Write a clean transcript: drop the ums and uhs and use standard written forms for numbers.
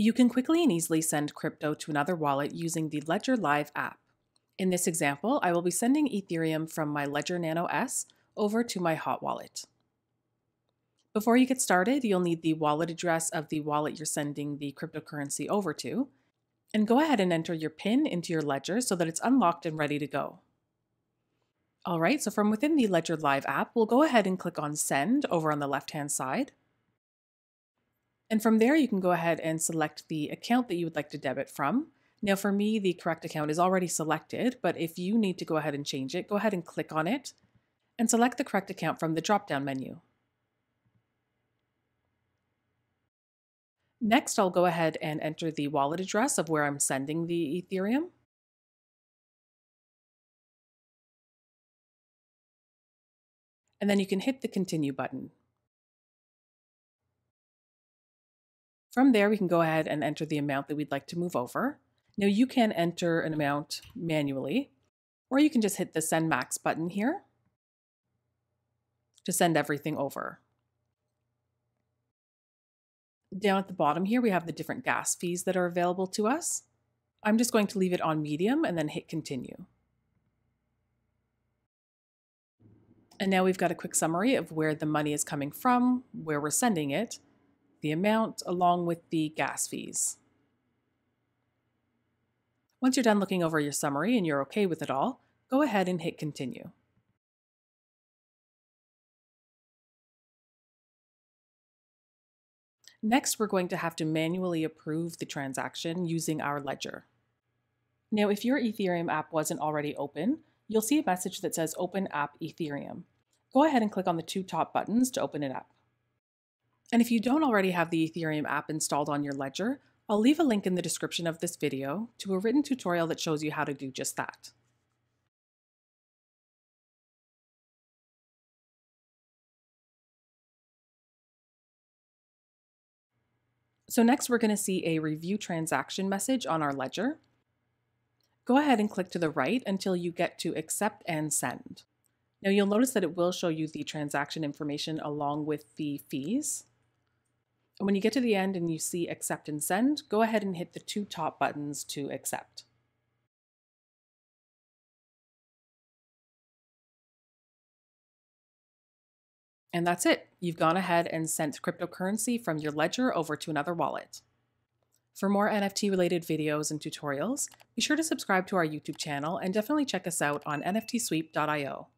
You can quickly and easily send crypto to another wallet using the Ledger Live app. In this example, I will be sending Ethereum from my Ledger Nano S over to my hot wallet. Before you get started, you'll need the wallet address of the wallet you're sending the cryptocurrency over to, and go ahead and enter your PIN into your ledger so that it's unlocked and ready to go. All right, so from within the Ledger Live app, we'll go ahead and click on Send over on the left-hand side. And from there, you can go ahead and select the account that you would like to debit from. Now for me, the correct account is already selected, but if you need to go ahead and change it, go ahead and click on it and select the correct account from the drop-down menu. Next, I'll go ahead and enter the wallet address of where I'm sending the Ethereum. And then you can hit the Continue button. From there, we can go ahead and enter the amount that we'd like to move over. Now you can enter an amount manually, or you can just hit the Send Max button here to send everything over. Down at the bottom here, we have the different gas fees that are available to us. I'm just going to leave it on medium and then hit continue. And now we've got a quick summary of where the money is coming from, where we're sending it, the amount, along with the gas fees. Once you're done looking over your summary and you're okay with it all, go ahead and hit continue. Next, we're going to have to manually approve the transaction using our ledger. Now, if your Ethereum app wasn't already open, you'll see a message that says Open App Ethereum. Go ahead and click on the two top buttons to open it up. And if you don't already have the Ethereum app installed on your ledger, I'll leave a link in the description of this video to a written tutorial that shows you how to do just that. So next we're going to see a review transaction message on our ledger. Go ahead and click to the right until you get to accept and send. Now you'll notice that it will show you the transaction information along with the fees. And when you get to the end and you see accept and send, go ahead and hit the two top buttons to accept. And that's it. You've gone ahead and sent cryptocurrency from your ledger over to another wallet. For more NFT-related videos and tutorials, be sure to subscribe to our YouTube channel and definitely check us out on nftsweep.io.